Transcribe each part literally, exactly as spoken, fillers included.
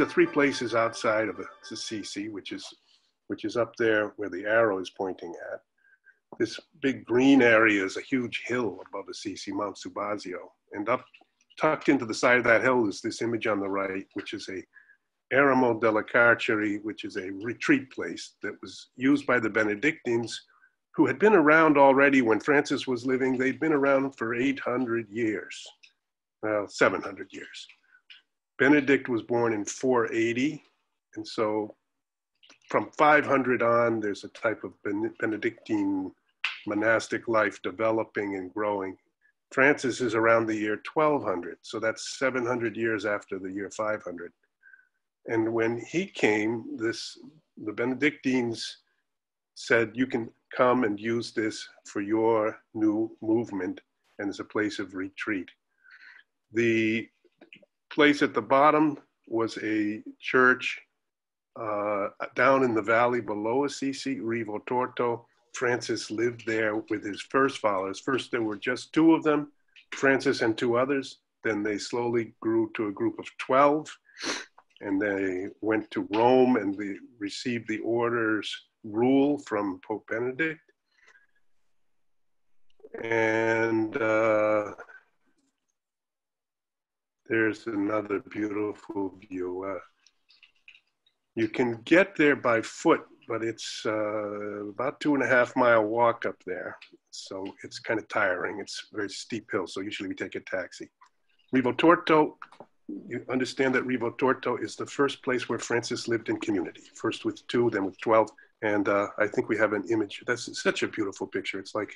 are three places outside of Assisi, which is, which is up there where the arrow is pointing at. This big green area is a huge hill above Assisi, Mount Subazio. And up, tucked into the side of that hill is this image on the right, which is a Eremo della Carceri, which is a retreat place that was used by the Benedictines, who had been around already when Francis was living. They'd been around for eight hundred years, well, seven hundred years. Benedict was born in four eighty, and so from five hundred on, there's a type of Benedictine monastic life developing and growing. Francis is around the year twelve hundred, so that's seven hundred years after the year five hundred. And when he came, this, the Benedictines said, you can come and use this for your new movement, and as a place of retreat. The place at the bottom was a church uh, down in the valley below Assisi, Rivotorto. Francis lived there with his first followers. First, there were just two of them, Francis and two others. Then they slowly grew to a group of twelve. And they went to Rome and they received the order's rule from Pope Benedict. And uh, there's another beautiful view. Uh, you can get there by foot, but it's uh, about two and a half mile walk up there. So it's kind of tiring. It's a very steep hill, so usually we take a taxi. Rivotorto. You understand that Rivotorto is the first place where Francis lived in community, first with two, then with twelve. And uh, I think we have an image. That's such a beautiful picture. It's like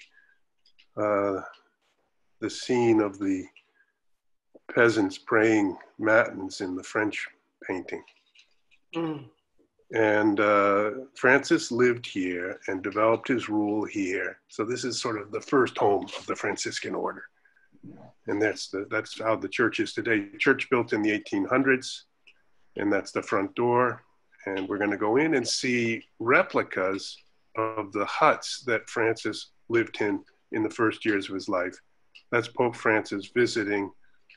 uh, the scene of the peasants praying matins in the French painting. Mm. And uh, Francis lived here and developed his rule here. So this is sort of the first home of the Franciscan order. And that's, the, that's how the church is today. Church built in the eighteen hundreds, and that's the front door. And we're going to go in and see replicas of the huts that Francis lived in in the first years of his life. That's Pope Francis visiting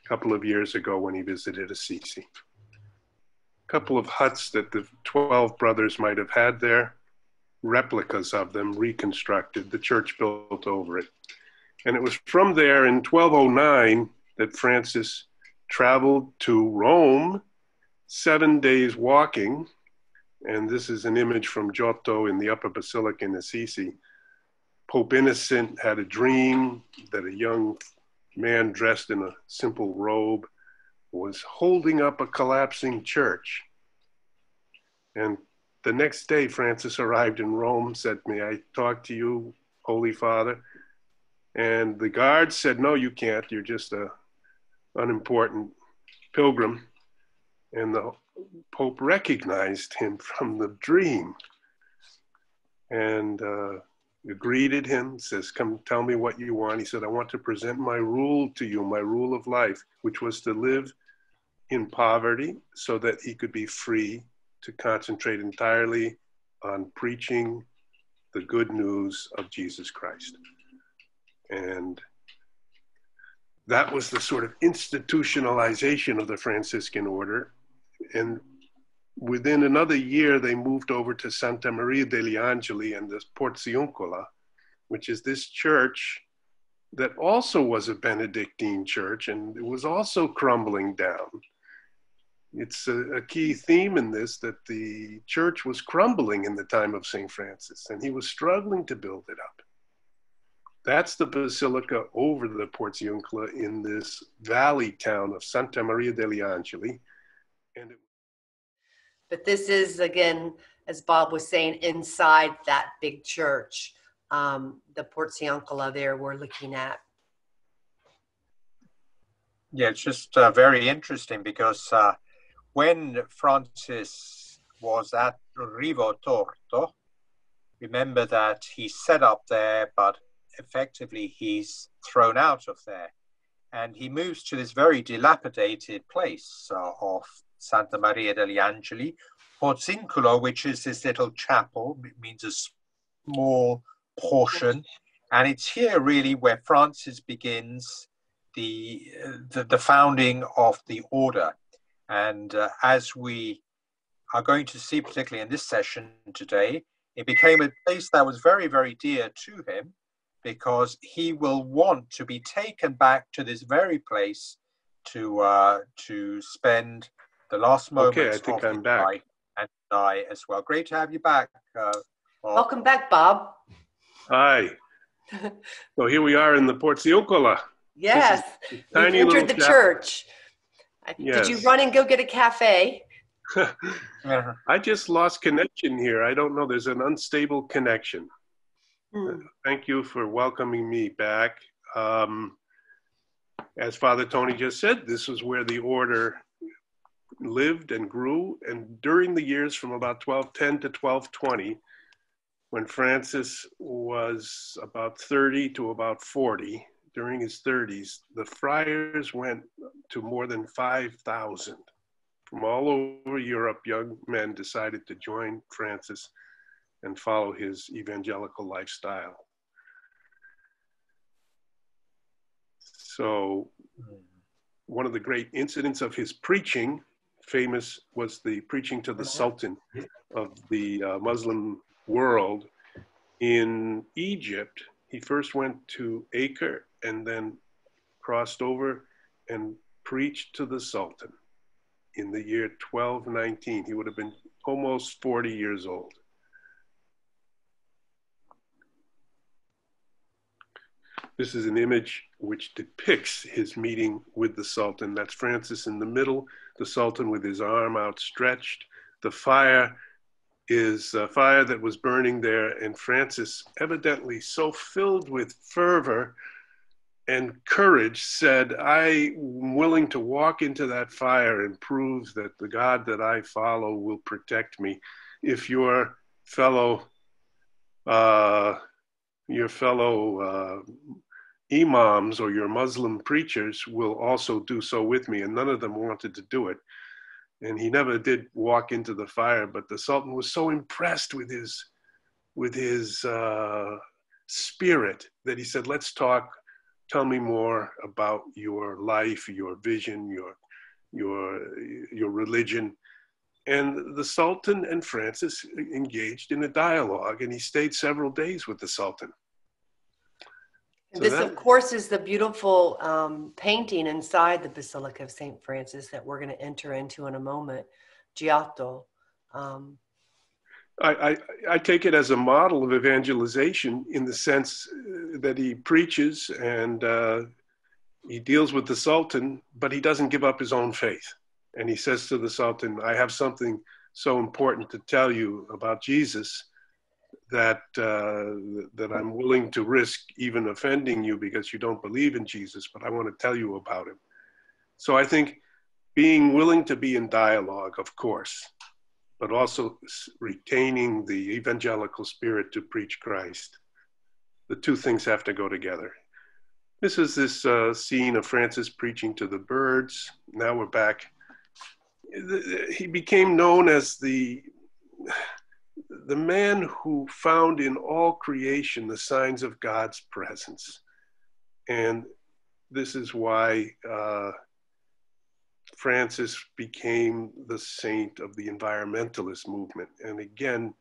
a couple of years ago when he visited Assisi. A couple of huts that the twelve brothers might have had there, replicas of them reconstructed, the church built over it. And it was from there in twelve oh nine that Francis traveled to Rome, seven days walking. And this is an image from Giotto in the upper basilica in Assisi. Pope Innocent had a dream that a young man dressed in a simple robe was holding up a collapsing church. And the next day, Francis arrived in Rome, said, "May I talk to you, Holy Father?" And the guards said, "No, you can't. You're just an unimportant pilgrim." And the Pope recognized him from the dream and uh, greeted him, says, "Come tell me what you want." He said, "I want to present my rule to you, my rule of life," which was to live in poverty so that he could be free to concentrate entirely on preaching the good news of Jesus Christ. And that was the sort of institutionalization of the Franciscan order. And within another year, they moved over to Santa Maria degli Angeli and this Porziuncola, which is this church that also was a Benedictine church, and it was also crumbling down. It's a, a key theme in this, that the church was crumbling in the time of Saint Francis, and he was struggling to build it up. That's the basilica over the Porziuncola in this valley town of Santa Maria degli Angeli. And it... But this is, again, as Bob was saying, inside that big church, um, the Porziuncola there we're looking at. Yeah, it's just uh, very interesting because uh, when Francis was at Rivotorto, remember that he set up there, but effectively he's thrown out of there, and he moves to this very dilapidated place uh, of Santa Maria degli Angeli, Porziuncola, which is this little chapel. It means a small portion, and it's here really where Francis begins the, uh, the, the founding of the order. And uh, as we are going to see, particularly in this session today, it became a place that was very, very dear to him, because he will want to be taken back to this very place to uh, to spend the last moments okay, I think of I'm his back. life and die as well. Great to have you back. Uh, Bob. Welcome back, Bob. Hi. So here we are in the Porziuncola. Yes, you entered the chapel. church. Yes. Did you run and go get a cafe? I just lost connection here. I don't know. There's an unstable connection. Mm. Thank you for welcoming me back. Um, as Father Tony just said, this is where the order lived and grew. And during the years from about twelve ten to twelve twenty, when Francis was about thirty to about forty, during his thirties, the friars went to more than five thousand. From all over Europe, young men decided to join Francis and follow his evangelical lifestyle. So one of the great incidents of his preaching, famous, was the preaching to the Sultan of the uh, Muslim world in Egypt. He first went to Acre and then crossed over and preached to the Sultan in the year twelve nineteen. He would have been almost forty years old. This is an image which depicts his meeting with the Sultan. That's Francis in the middle, the Sultan with his arm outstretched. The fire is a fire that was burning there, and Francis, evidently so filled with fervor and courage, said, I'm willing to walk into that fire and prove that the God that I follow will protect me. If your fellow, uh, your fellow uh, imams or your Muslim preachers will also do so with me. And none of them wanted to do it. And he never did walk into the fire, but the Sultan was so impressed with his, with his uh, spirit that he said, let's talk, tell me more about your life, your vision, your, your, your religion. And the Sultan and Francis engaged in a dialogue, and he stayed several days with the Sultan. So this, that, of course, is the beautiful um, painting inside the Basilica of Saint Francis that we're going to enter into in a moment, Giotto. Um, I, I, I take it as a model of evangelization in the sense that he preaches and uh, he deals with the Sultan, but he doesn't give up his own faith. And he says to the Sultan, I have something so important to tell you about Jesus that uh, that I'm willing to risk even offending you because you don't believe in Jesus, but I want to tell you about him. So I think being willing to be in dialogue, of course, but also retaining the evangelical spirit to preach Christ. The two things have to go together. This is this uh, scene of Francis preaching to the birds. Now we're back. He became known as the... the man who found in all creation the signs of God's presence. And this is why uh, Francis became the saint of the environmentalist movement. And again,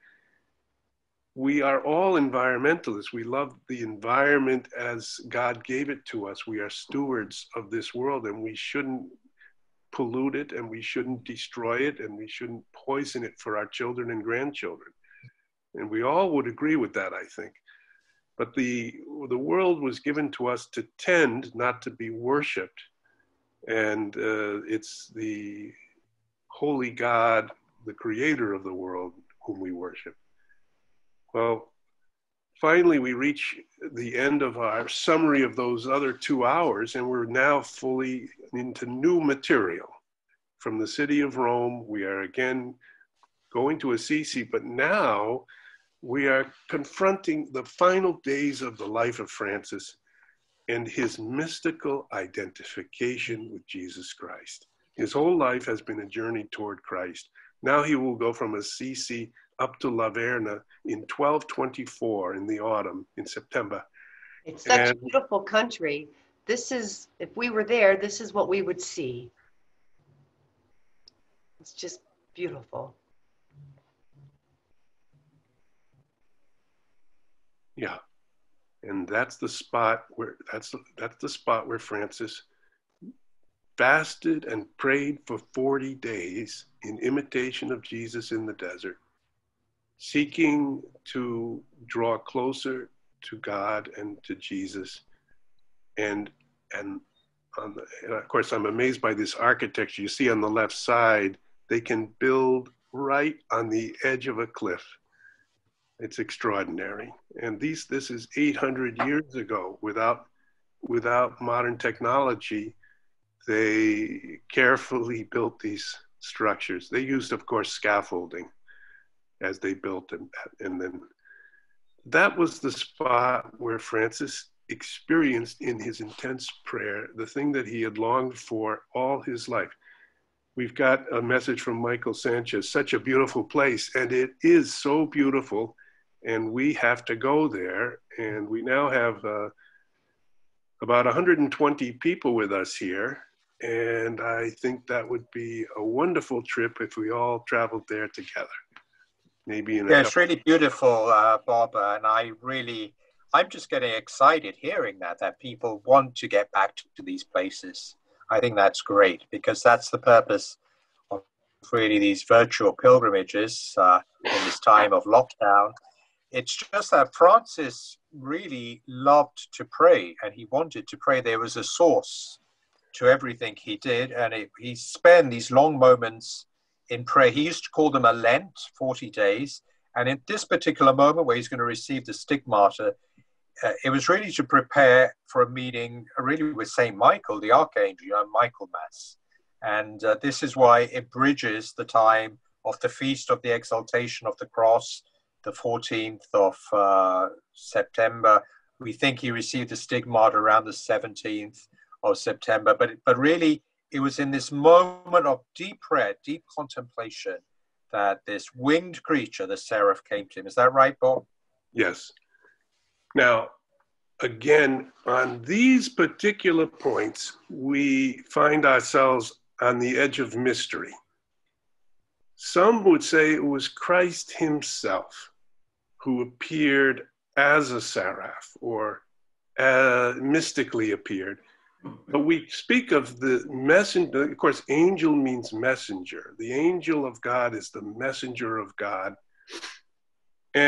we are all environmentalists. We love the environment as God gave it to us. We are stewards of this world, and we shouldn't pollute it, and we shouldn't destroy it, and we shouldn't poison it for our children and grandchildren. And we all would agree with that, I think. But the, the world was given to us to tend, not to be worshipped. And uh, it's the holy God, the creator of the world, whom we worship. Well, finally, we reach the end of our summary of those other two hours, and we're now fully into new material. From the city of Rome, we are again going to Assisi, but now we are confronting the final days of the life of Francis and his mystical identification with Jesus Christ. His whole life has been a journey toward Christ. Now he will go from Assisi up to La Verna in twelve twenty-four in the autumn, in September. It's such and, a beautiful country. This is, if we were there, this is what we would see. It's just beautiful. Yeah, and that's the spot where that's that's the spot where Francis fasted and prayed for forty days in imitation of Jesus in the desert, seeking to draw closer to God and to Jesus. And and, on the, and of course, I'm amazed by this architecture. You see on the left side, they can build right on the edge of a cliff. It's extraordinary. And these this is eight hundred years ago. Without, without modern technology, they carefully built these structures. They used, of course, scaffolding as they built them. And then that was the spot where Francis experienced in his intense prayer the thing that he had longed for all his life. We've got a message from Michael Sanchez, such a beautiful place, and it is so beautiful, and we have to go there. And we now have uh, about one hundred twenty people with us here, and I think that would be a wonderful trip if we all traveled there together. Maybe in yeah, it's really beautiful, uh, Bob, and I really, I'm just getting excited hearing that, that people want to get back to these places. I think that's great, because that's the purpose of really these virtual pilgrimages uh, in this time of lockdown. It's just that Francis really loved to pray, and he wanted to pray. There was a source to everything he did, and it, he spent these long moments in prayer. He used to call them a Lent, forty days. And in this particular moment where he's going to receive the stigmata, Uh, it was really to prepare for a meeting uh, really with Saint Michael, the Archangel, you know, Michael Mass. And uh, this is why it bridges the time of the Feast of the Exaltation of the Cross, the fourteenth of uh, September. We think he received the stigmata around the seventeenth of September. But, but really, it was in this moment of deep prayer, deep contemplation, that this winged creature, the seraph, came to him. Is that right, Bob? Yes. Now, again, on these particular points, we find ourselves on the edge of mystery. Some would say it was Christ himself who appeared as a seraph, or uh, mystically appeared. But we speak of the messenger. Of course, angel means messenger. The angel of God is the messenger of God.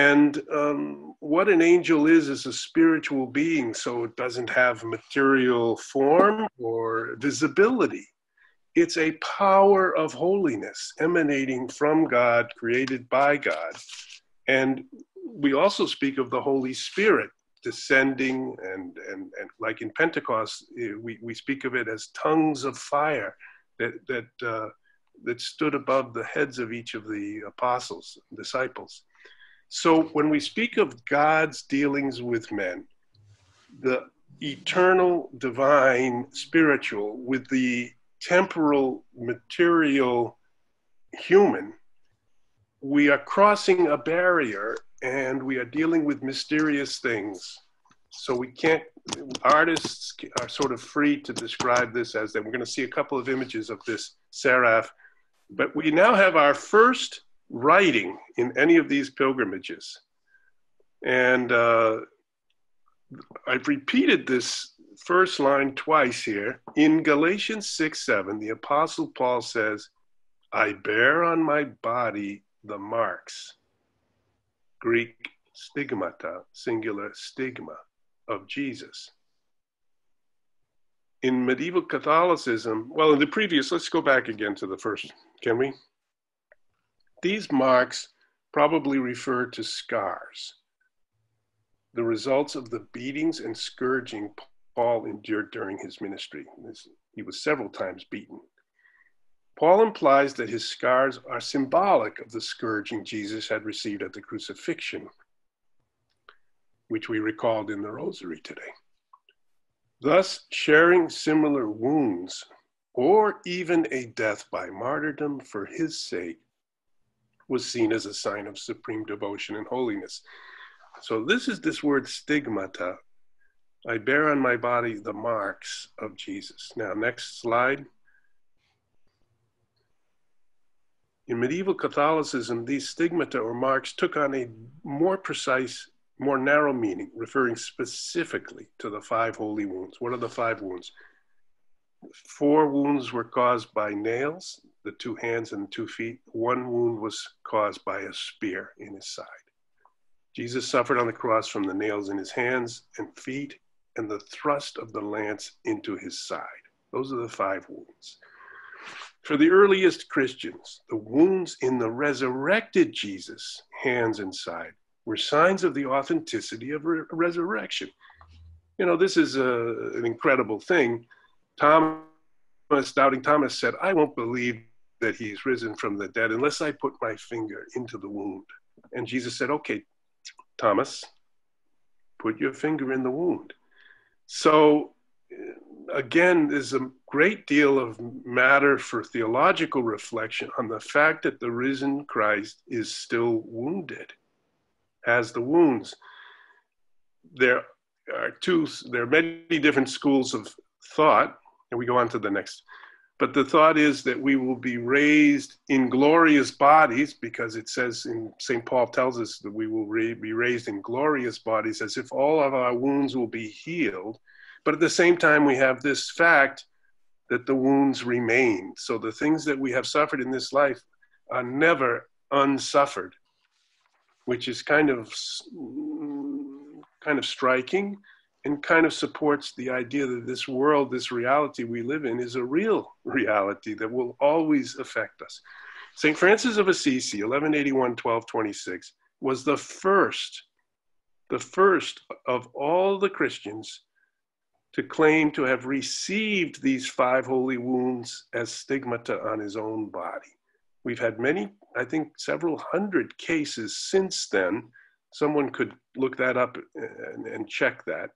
And um, what an angel is, is a spiritual being, so it doesn't have material form or visibility. It's a power of holiness emanating from God, created by God. And we also speak of the Holy Spirit descending, and, and, and like in Pentecost, we, we speak of it as tongues of fire that, that, uh, that stood above the heads of each of the apostles, disciples. So when we speak of God's dealings with men, the eternal, divine, spiritual, with the temporal, material, human, we are crossing a barrier, and we are dealing with mysterious things. So we can't, artists are sort of free to describe this as that. We're going to see a couple of images of this seraph, but we now have our first writing in any of these pilgrimages. And uh, I've repeated this first line twice here. In Galatians six, seven, the Apostle Paul says, I bear on my body the marks, Greek stigmata, singular stigma, of Jesus. In medieval Catholicism, well, in the previous, let's go back again to the first, can we? These marks probably refer to scars, the results of the beatings and scourging Paul endured during his ministry. He was several times beaten. Paul implies that his scars are symbolic of the scourging Jesus had received at the crucifixion, which we recalled in the Rosary today. Thus, sharing similar wounds, or even a death by martyrdom for his sake, was seen as a sign of supreme devotion and holiness. So this is this word stigmata. I bear on my body the marks of Jesus. Now, next slide. In medieval Catholicism, these stigmata or marks took on a more precise, more narrow meaning, referring specifically to the five holy wounds. What are the five wounds? Four wounds were caused by nails, the two hands and the two feet. One wound was caused by a spear in his side. Jesus suffered on the cross from the nails in his hands and feet and the thrust of the lance into his side. Those are the five wounds. For the earliest Christians, the wounds in the resurrected Jesus' hands and side were signs of the authenticity of re- resurrection. You know, this is a, an incredible thing. Thomas, doubting Thomas, said, "I won't believe that he's risen from the dead unless I put my finger into the wound." And Jesus said, "Okay, Thomas, put your finger in the wound." So again, there's a great deal of matter for theological reflection on the fact that the risen Christ is still wounded, has the wounds. There are two, there are many different schools of thought, and we go on to the next. But the thought is that we will be raised in glorious bodies, because it says in Saint Paul tells us that we will re- be raised in glorious bodies, as if all of our wounds will be healed. But at the same time, we have this fact that the wounds remain. So the things that we have suffered in this life are never unsuffered, which is kind of kind of striking, and kind of supports the idea that this world, this reality we live in, is a real reality that will always affect us. Saint Francis of Assisi, eleven eighty-one to twelve twenty-six, was the first, the first of all the Christians to claim to have received these five holy wounds as stigmata on his own body. We've had many, I think several hundred cases since then. Someone could look that up and, and check that.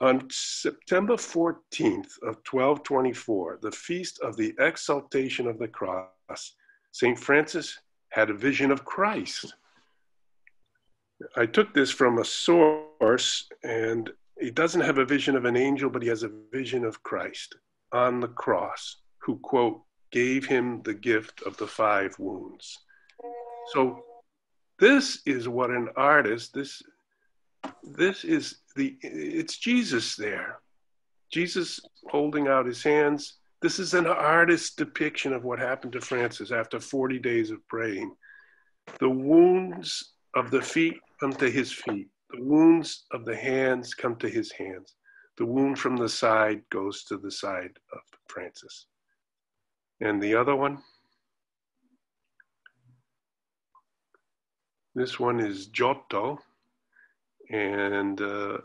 On September fourteenth of twelve twenty-four, the feast of the Exaltation of the Cross, Saint Francis had a vision of Christ. I took this from a source, and he doesn't have a vision of an angel, but he has a vision of Christ on the cross, who, quote, gave him the gift of the five wounds. So this is what an artist, this This is the, it's Jesus there. Jesus holding out his hands. This is an artist's depiction of what happened to Francis after forty days of praying. The wounds of the feet come to his feet. The wounds of the hands come to his hands. The wound from the side goes to the side of Francis. And the other one? This one is Giotto. And uh,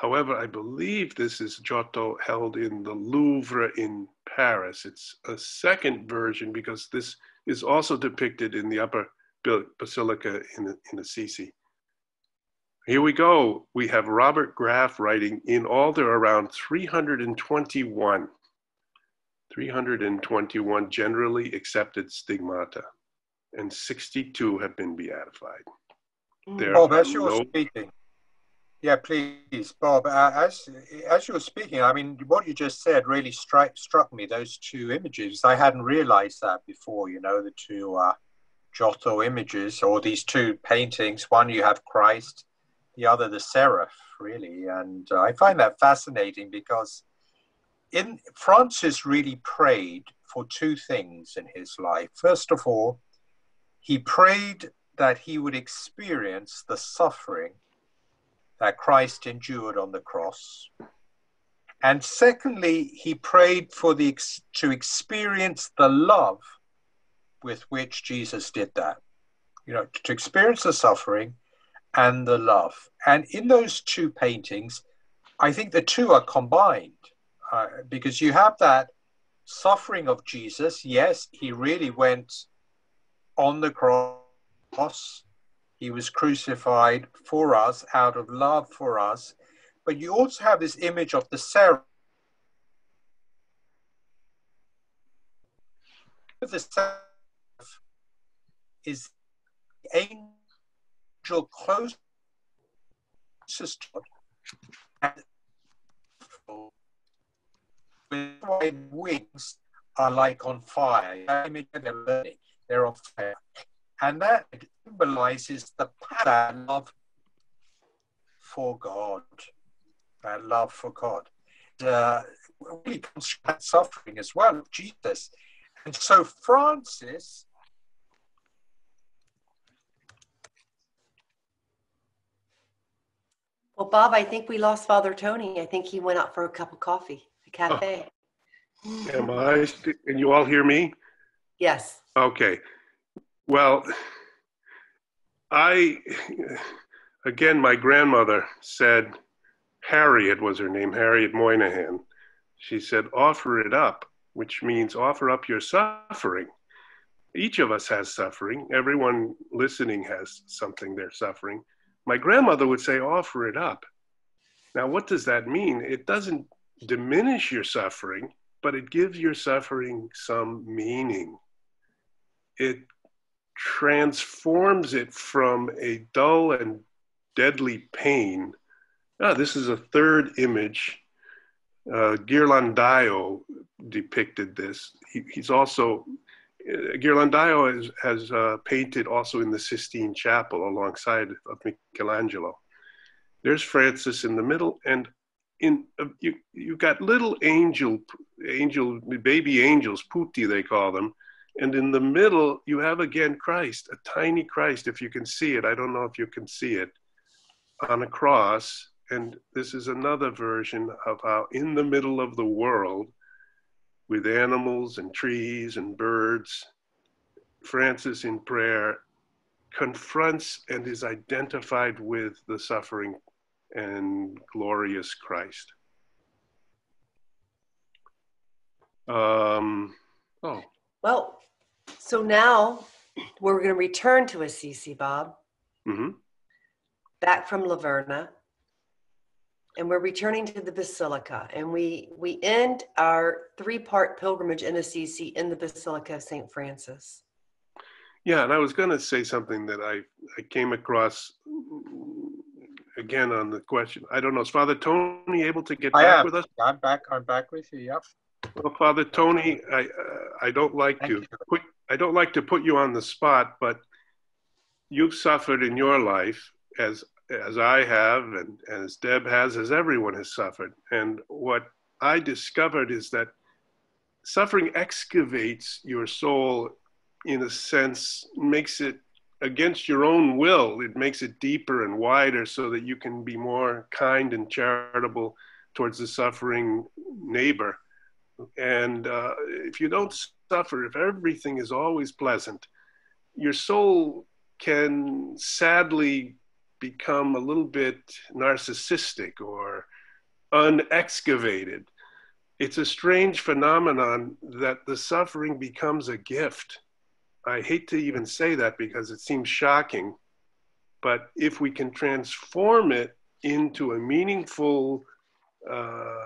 however, I believe this is Giotto held in the Louvre in Paris. It's a second version, because this is also depicted in the upper basilica in, in Assisi. Here we go. We have Robert Graff writing, in all there are around three hundred twenty-one generally accepted stigmata, and sixty-two have been beatified. There Bob, as you were no... speaking, yeah, please, Bob, uh, as, as you were speaking, I mean, what you just said really stri- struck me, those two images. I hadn't realized that before, you know, the two uh, Giotto images, or these two paintings. One, you have Christ, the other, the seraph, really. And uh, I find that fascinating, because in Francis really prayed for two things in his life. First of all, he prayed that he would experience the suffering that Christ endured on the cross. And secondly, he prayed for the to experience the love with which Jesus did that. You know, to experience the suffering and the love. And in those two paintings, I think the two are combined, uh, because you have that suffering of Jesus. Yes, he really went on the cross. He was crucified for us, out of love for us. But you also have this image of the seraph. The seraph is the angel closest to God, and with wings are like on fire. Image of the burning. they're on fire. And that symbolizes the pattern of for God, that love for God. Uh, really comes from that suffering as well of Jesus. And so Francis Well, Bob, I think we lost Father Tony. I think he went out for a cup of coffee, a cafe. Oh. Am I? St- can you all hear me? Yes. Okay. Well, I, again, my grandmother said, Harriet was her name, Harriet Moynihan. She said, offer it up, which means offer up your suffering. Each of us has suffering. Everyone listening has something they're suffering. My grandmother would say, offer it up. Now, what does that mean? It doesn't diminish your suffering, but it gives your suffering some meaning. It transforms it from a dull and deadly pain. Oh, this is a third image. Uh, Ghirlandaio depicted this. He, he's also, Ghirlandaio has, has uh, painted also in the Sistine Chapel alongside of Michelangelo. There's Francis in the middle, and in uh, you, you've got little angel, angel, baby angels, putti they call them, and in the middle you have again Christ, a tiny Christ, if you can see it. I don't know if you can see it, on a cross, and this is another version of how in the middle of the world, with animals and trees and birds, Francis in prayer confronts and is identified with the suffering and glorious Christ. Um, oh. Well, so now we're going to return to Assisi, Bob. Mm-hmm. Back from La Verna. And we're returning to the Basilica, and we, we end our three-part pilgrimage in Assisi in the Basilica of Saint Francis. Yeah, and I was going to say something that I, I came across, again, on the question. I don't know, is Father Tony able to get I back am. with us? I'm back, I'm back with you, yep. Well, Father Tony, I, uh, I don't like Thank to put, I don't like to put you on the spot, but you've suffered in your life, as as I have, and as Deb has, as everyone has suffered. And what I discovered is that suffering excavates your soul, in a sense, makes it against your own will. It makes it deeper and wider so that you can be more kind and charitable towards the suffering neighbor. And uh, if you don't suffer, if everything is always pleasant, your soul can sadly become a little bit narcissistic or unexcavated. It's a strange phenomenon that the suffering becomes a gift. I hate to even say that because it seems shocking, but if we can transform it into a meaningful uh,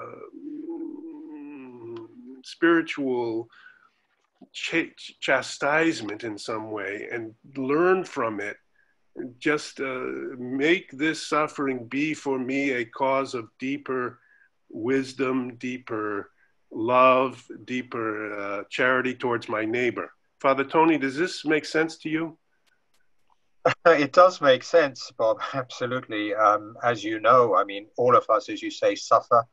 spiritual ch- chastisement in some way and learn from it, just uh, make this suffering be for me a cause of deeper wisdom, deeper love, deeper uh, charity towards my neighbor. Father Tony, does this make sense to you? It does make sense, Bob, absolutely. Um, as you know, I mean, all of us, as you say, suffer.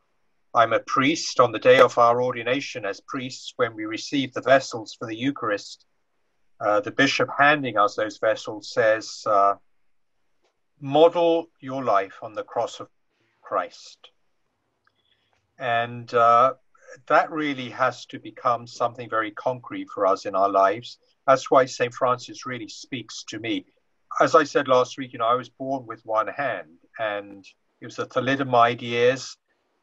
I'm a priest. On the day of our ordination as priests, when we receive the vessels for the Eucharist, Uh, the bishop handing us those vessels says, uh, model your life on the cross of Christ. And uh, that really has to become something very concrete for us in our lives. That's why Saint Francis really speaks to me. As I said last week, you know, I was born with one hand, and it was the thalidomide years.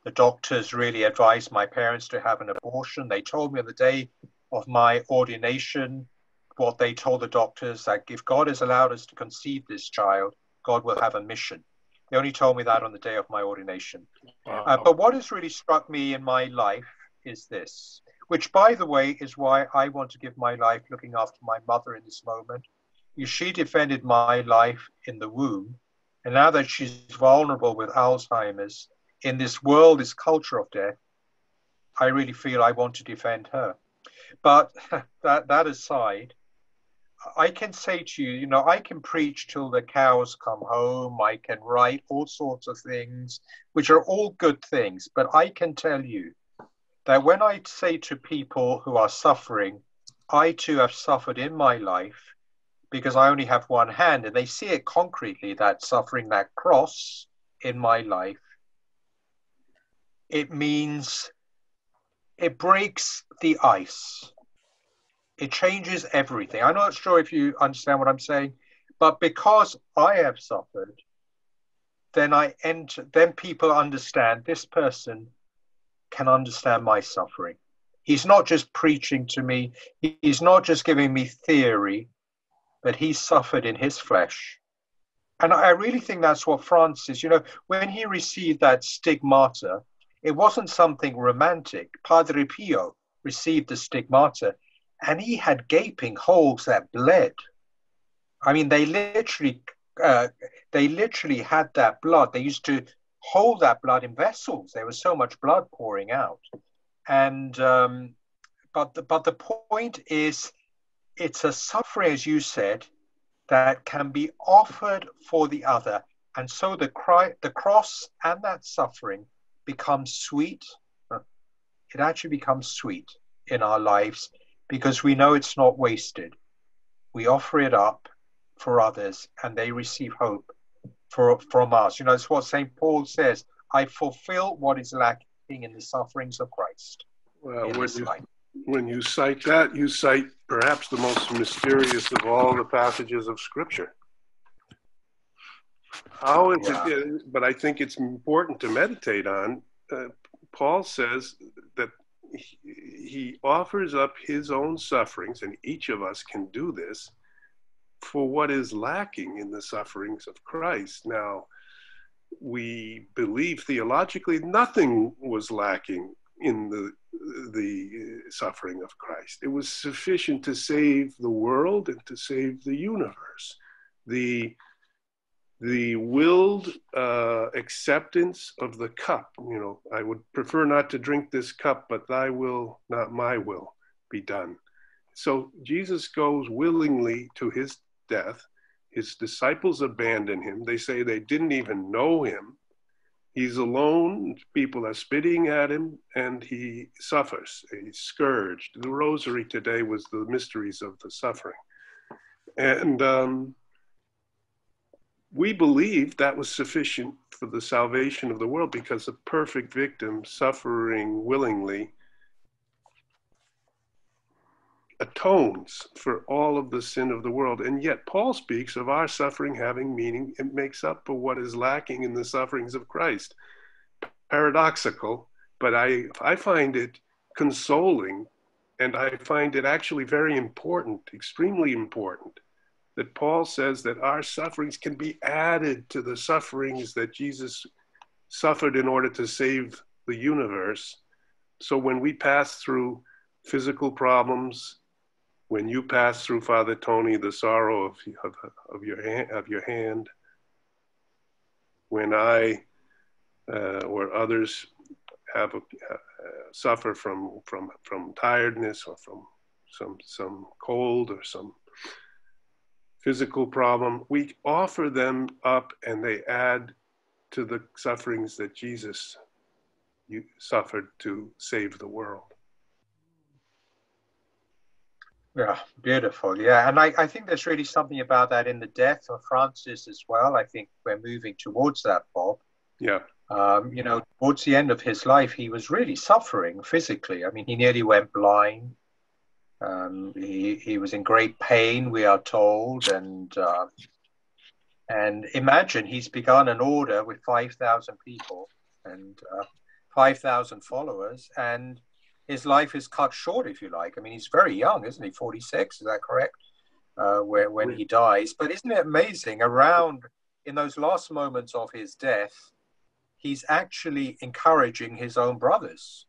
The doctors really advised my parents to have an abortion. They told me on the day of my ordination, what they told the doctors, that if God has allowed us to conceive this child, God will have a mission. They only told me that on the day of my ordination. Wow. Uh, but what has really struck me in my life is this, which, by the way, is why I want to give my life looking after my mother in this moment. She defended my life in the womb, and now that she's vulnerable with Alzheimer's, in this world, this culture of death, I really feel I want to defend her. But that, that aside, I can say to you, you know, I can preach till the cows come home. I can write all sorts of things, which are all good things. But I can tell you that when I say to people who are suffering, I too have suffered in my life because I only have one hand, and they see it concretely, that suffering, that cross in my life, it means it breaks the ice. It changes everything. I'm not sure if you understand what I'm saying, but because I have suffered, then I enter, then people understand this person can understand my suffering. He's not just preaching to me. He's not just giving me theory, but he suffered in his flesh. And I really think that's what Francis, you know, when he received that stigmata, it wasn't something romantic. Padre Pio received the stigmata, and he had gaping holes that bled. I mean, they literally, uh, they literally had that blood. They used to hold that blood in vessels. There was so much blood pouring out. And um, but the, but the point is, it's a suffering, as you said, that can be offered for the other. And so the cry, the cross and that suffering becomes sweet. It actually becomes sweet in our lives, because we know it's not wasted. We offer it up for others, and they receive hope for, from us. You know, it's what Saint Paul says, I fulfill what is lacking in the sufferings of Christ. Well, when you, when you cite that, you cite perhaps the most mysterious of all the passages of Scripture. How is yeah. it, but I think it's important to meditate on. Uh, Paul says that he offers up his own sufferings, and each of us can do this, for what is lacking in the sufferings of Christ. Now, we believe theologically nothing was lacking in the, the suffering of Christ. It was sufficient to save the world and to save the universe. The The willed uh, acceptance of the cup, you know, I would prefer not to drink this cup, but thy will, not my will, be done. So Jesus goes willingly to his death. His disciples abandon him. They say they didn't even know him. He's alone. People are spitting at him, and he suffers. He's scourged. The rosary today was the mysteries of the suffering. And um, we believe that was sufficient for the salvation of the world, because a perfect victim suffering willingly atones for all of the sin of the world. And yet Paul speaks of our suffering having meaning. It makes up for what is lacking in the sufferings of Christ. Paradoxical, but I, I find it consoling, and I find it actually very important, extremely important, that Paul says that our sufferings can be added to the sufferings that Jesus suffered in order to save the universe. So when we pass through physical problems, when you pass through, Father Tony, the sorrow of, of, of, your, hand, of your hand, when I uh, or others have a, uh, suffer from, from, from tiredness or from some, some cold or some physical problem, we offer them up, and they add to the sufferings that Jesus suffered to save the world. Yeah, beautiful. Yeah, and I, I think there's really something about that in the death of Francis as well. I think we're moving towards that, Bob. Yeah. Um, you know, towards the end of his life, he was really suffering physically. I mean, he nearly went blind. Um, he, he was in great pain, we are told, and uh, and imagine he's begun an order with five thousand people and uh, five thousand followers, and his life is cut short, if you like. I mean, he's very young, isn't he? forty-six, is that correct? Uh, where, when he dies. But isn't it amazing, around in those last moments of his death, he's actually encouraging his own brothers.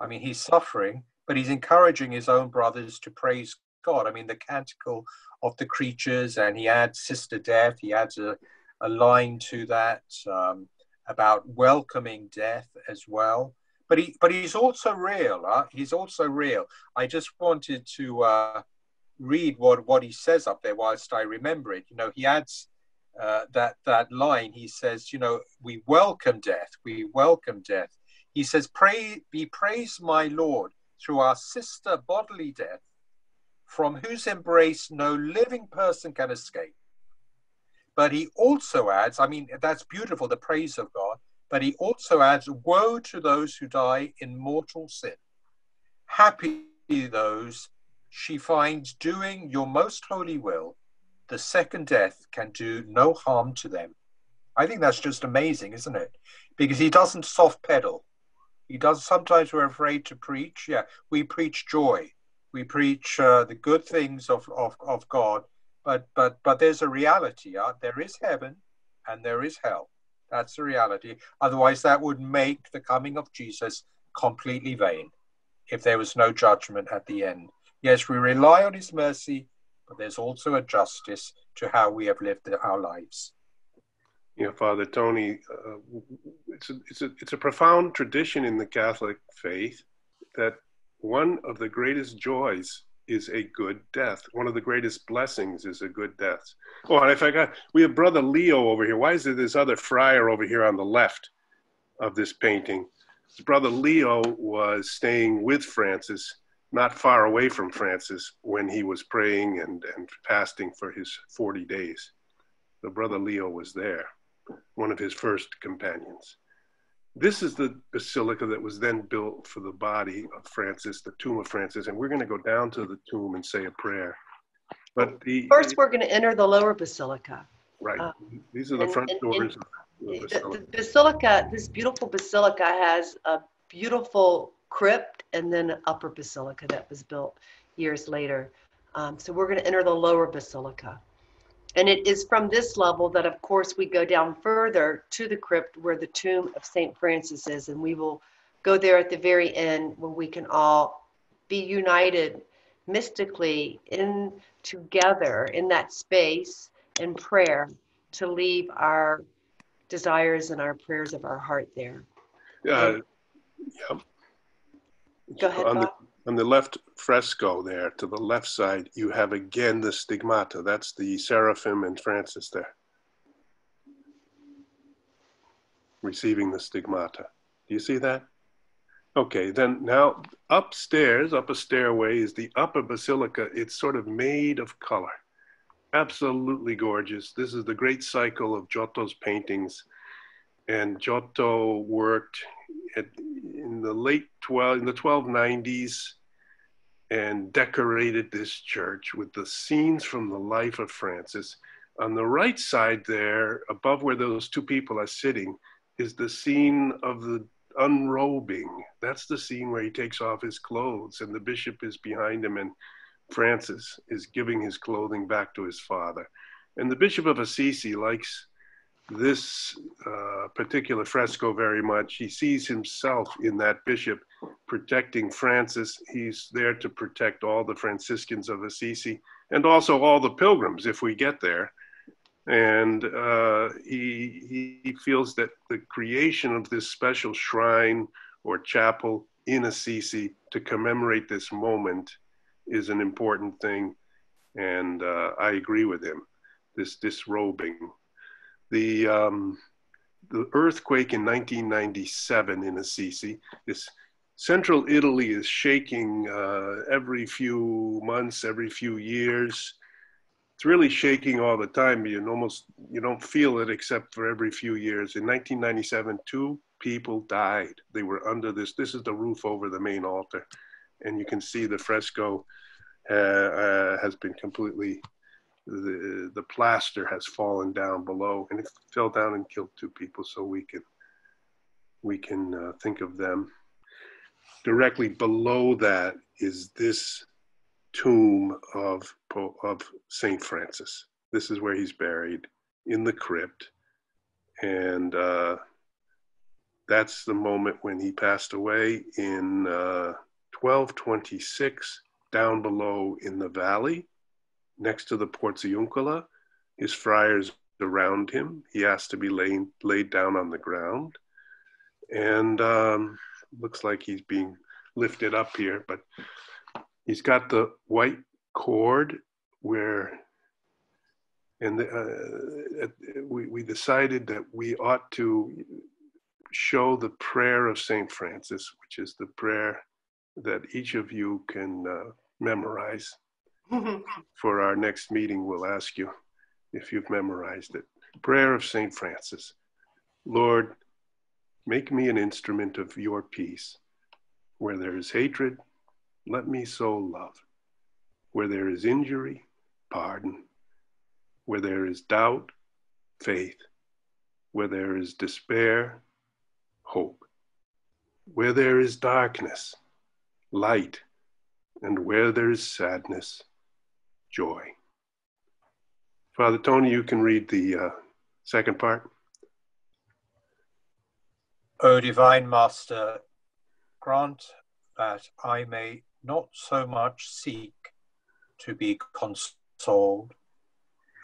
I mean, he's suffering, but he's encouraging his own brothers to praise God. I mean, the canticle of the creatures, and he adds Sister Death. He adds a, a line to that um, about welcoming death as well. But he, but he's also real. Huh? He's also real. I just wanted to uh, read what, what he says up there whilst I remember it. You know, he adds uh, that, that line. He says, you know, we welcome death. We welcome death. He says, pray, be praised, my Lord, through our sister bodily death, from whose embrace no living person can escape. But he also adds, I mean, that's beautiful, the praise of God, but he also adds, woe to those who die in mortal sin. Happy those she finds doing your most holy will. The second death can do no harm to them. I think that's just amazing, isn't it? Because he doesn't soft pedal. He does. Sometimes we're afraid to preach. Yeah, we preach joy. We preach uh, the good things of, of, of God. But, but, but there's a reality. Uh, there is heaven and there is hell. That's the reality. Otherwise, that would make the coming of Jesus completely vain if there was no judgment at the end. Yes, we rely on his mercy, but there's also a justice to how we have lived our lives. Yeah, Father Tony, uh, it's, a, it's, a, it's a profound tradition in the Catholic faith that one of the greatest joys is a good death. One of the greatest blessings is a good death. Oh, and I forgot, we have Brother Leo over here. Why is there this other friar over here on the left of this painting? Brother Leo was staying with Francis, not far away from Francis, when he was praying and, and fasting for his forty days. So Brother Leo was there, one of his first companions. This is the basilica that was then built for the body of Francis, the tomb of Francis, and we're going to go down to the tomb and say a prayer. But the, first, we're going to enter the lower basilica. Right. Um, These are the and, front and, doors. And of the, basilica. The, the basilica, this beautiful basilica, has a beautiful crypt and then an upper basilica that was built years later. Um, so we're going to enter the lower basilica. And it is from this level that, of course, we go down further to the crypt where the tomb of Saint Francis is. And we will go there at the very end where we can all be united mystically in together in that space in prayer to leave our desires and our prayers of our heart there. Uh, yeah. Go ahead, Bob. On the left fresco there, to the left side, you have again the stigmata. That's the seraphim and Francis there, receiving the stigmata. Do you see that? Okay, then now upstairs, up a stairway, is the upper basilica. It's sort of made of color. Absolutely gorgeous. This is the great cycle of Giotto's paintings. And Giotto worked at, in the late twelve in the twelve nineties, and decorated this church with the scenes from the life of Francis. On the right side there, above where those two people are sitting, is the scene of the unrobing. That's the scene where he takes off his clothes, and the bishop is behind him, and Francis is giving his clothing back to his father. And the Bishop of Assisi likes this uh, particular fresco very much. He sees himself in that bishop protecting Francis. He's there to protect all the Franciscans of Assisi and also all the pilgrims if we get there. And uh, he, he feels that the creation of this special shrine or chapel in Assisi to commemorate this moment is an important thing. And uh, I agree with him, this disrobing. The, um, the earthquake in nineteen ninety-seven in Assisi, this central Italy is shaking uh, every few months, every few years. It's really shaking all the time. You almost, you don't feel it except for every few years. In nineteen ninety-seven, two people died. They were under this, this is the roof over the main altar. And you can see the fresco uh, uh, has been completely The, the plaster has fallen down below, and it fell down and killed two people, so we can we can uh, think of them. Directly below that is this tomb of, of Saint Francis. This is where he's buried, in the crypt, and uh, that's the moment when he passed away in uh, twelve twenty-six, down below in the valley, next to the Porziuncola. His friars around him. He asked to be laid, laid down on the ground. And um, looks like he's being lifted up here, but he's got the white cord where, and the, uh, we, we decided that we ought to show the prayer of Saint Francis, which is the prayer that each of you can uh, memorize. For our next meeting, we'll ask you if you've memorized it. Prayer of Saint Francis. Lord, make me an instrument of your peace. Where there is hatred, let me sow love. Where there is injury, pardon. Where there is doubt, faith. Where there is despair, hope. Where there is darkness, light. And where there is sadness, joy. Father Tony, you can read the uh, second part. O Divine Master, grant that I may not so much seek to be consoled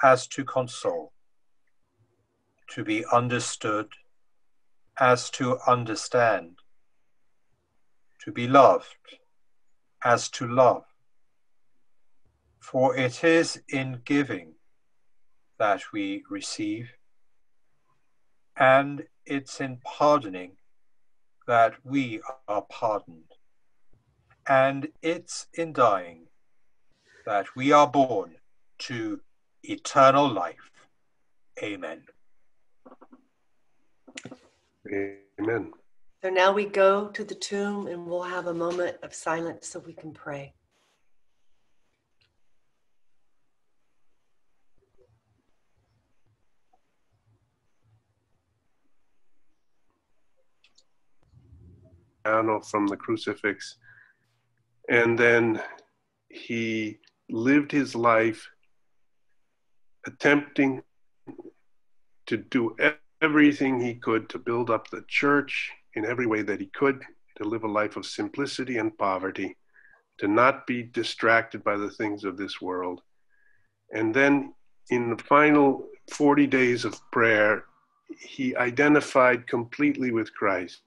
as to console, to be understood as to understand, to be loved as to love. For it is in giving that we receive, and it's in pardoning that we are pardoned, and it's in dying that we are born to eternal life. Amen. Amen. So now we go to the tomb and we'll have a moment of silence so we can pray. From the crucifix, and then he lived his life attempting to do everything he could to build up the church in every way that he could, to live a life of simplicity and poverty, to not be distracted by the things of this world. And then in the final forty days of prayer, he identified completely with Christ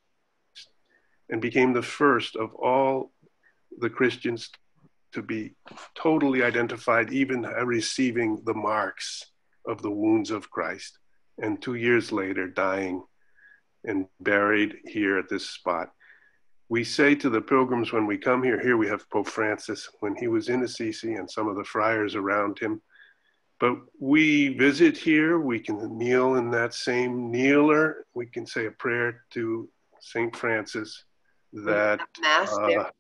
and became the first of all the Christians to be totally identified, even receiving the marks of the wounds of Christ. And two years later, dying and buried here at this spot. We say to the pilgrims when we come here, here we have Pope Francis when he was in Assisi and some of the friars around him. But we visit here, we can kneel in that same kneeler. We can say a prayer to Saint Francis that we have, mass uh, there.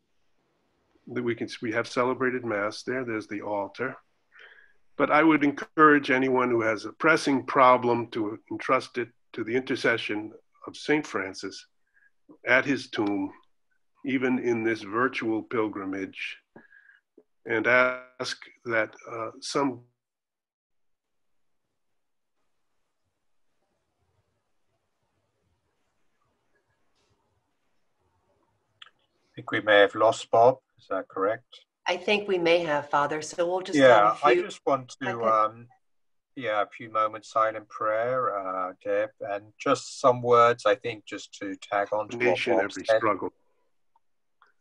That we, can, we have celebrated mass there. There's the altar. But I would encourage anyone who has a pressing problem to entrust it to the intercession of Saint Francis at his tomb, even in this virtual pilgrimage, and ask that uh, some I think we may have lost Bob, is that correct? I think we may have, Father, so we'll just... Yeah, I just want to, um, yeah, a few moments silent prayer, uh, Deb, and just some words, I think, just to tag on to what Bob said. Struggle.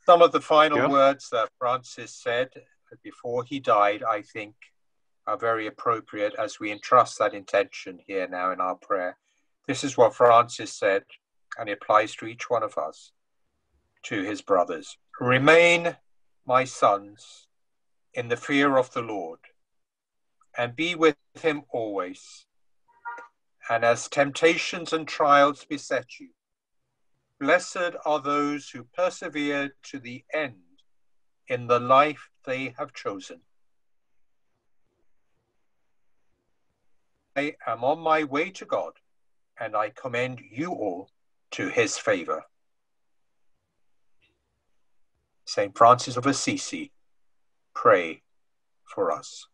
Some of the final yeah. words that Francis said before he died, I think, are very appropriate as we entrust that intention here now in our prayer. This is what Francis said, and it applies to each one of us. To his brothers. Remain, my sons, in the fear of the Lord, and be with him always. And as temptations and trials beset you, blessed are those who persevere to the end in the life they have chosen. I am on my way to God, and I commend you all to his favor. Saint Francis of Assisi, pray for us.